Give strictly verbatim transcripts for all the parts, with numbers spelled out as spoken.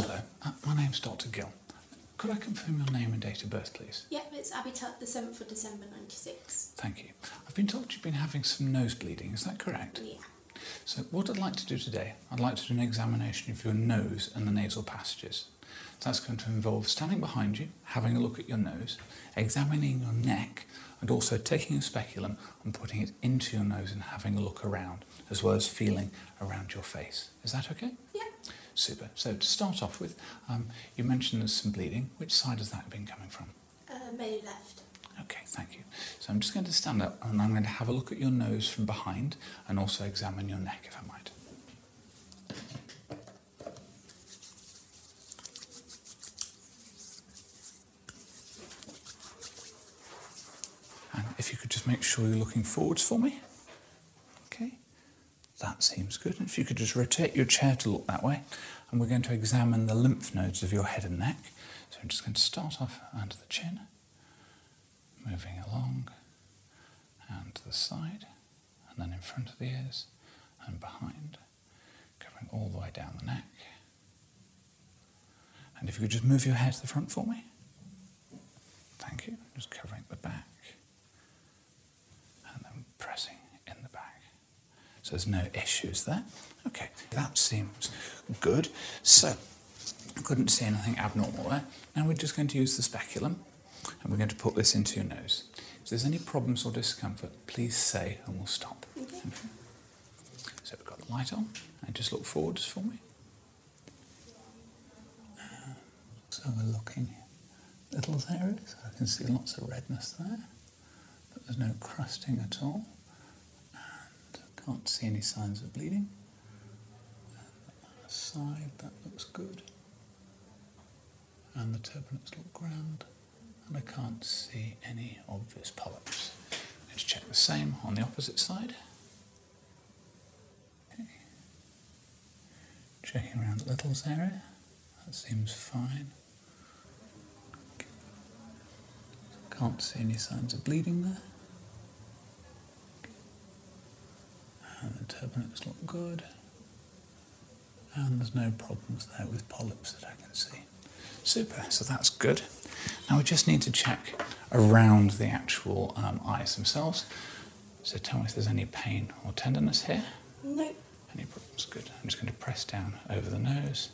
Hello, uh, my name's Doctor Gill. Could I confirm your name and date of birth, please? Yep, it's Abi Tut, the seventh of December, ninety-six. Thank you. I've been told you've been having some nose bleeding, is that correct? Yeah. So what I'd like to do today, I'd like to do an examination of your nose and the nasal passages. So that's going to involve standing behind you, having a look at your nose, examining your neck, and also taking a speculum and putting it into your nose and having a look around, as well as feeling around your face. Is that okay? Yeah. Super. So to start off with, um, you mentioned there's some bleeding. Which side has that been coming from? Uh, mainly left. Okay, thank you. So I'm just going to stand up and I'm going to have a look at your nose from behind and also examine your neck if I might. And if you could just make sure you're looking forwards for me. That seems good. And if you could just rotate your chair to look that way, and we're going to examine the lymph nodes of your head and neck. So I'm just going to start off under the chin, moving along and to the side, and then in front of the ears and behind, covering all the way down the neck. And if you could just move your hair to the front for me. Thank you. Just covering the back and then pressing in the back. So there's no issues there. Okay, that seems good. So, I couldn't see anything abnormal there. Now we're just going to use the speculum and we're going to put this into your nose. If there's any problems or discomfort, please say and we'll stop. Okay. Okay. So we've got the light on and just look forwards for me. So we're looking at Little's Area, so I can see lots of redness there, but there's no crusting at all. Can't see any signs of bleeding. And the side, that looks good. And the turbinates look grand. And I can't see any obvious polyps. Let's check the same on the opposite side. Okay. Checking around the Little's Area. That seems fine. Okay. Can't see any signs of bleeding there. And the turbinates look good, and there's no problems there with polyps that I can see. Super, so that's good. Now we just need to check around the actual um, eyes themselves. So tell me if there's any pain or tenderness here. No. Any problems? Good. I'm just going to press down over the nose.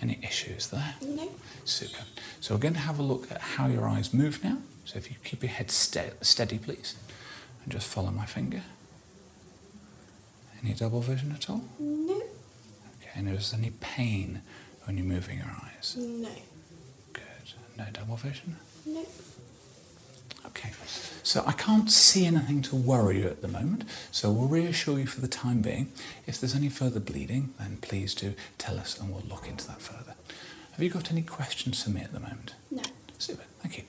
Any issues there? No. Super. So we're going to have a look at how your eyes move now. So if you keep your head ste- steady, please, and just follow my finger. Any double vision at all? No. Okay, and is there any pain when you're moving your eyes? No. Good. No double vision? No. Okay, so I can't see anything to worry you at the moment, so we'll reassure you for the time being. If there's any further bleeding, then please do tell us and we'll look into that further. Have you got any questions for me at the moment? No. Super, thank you.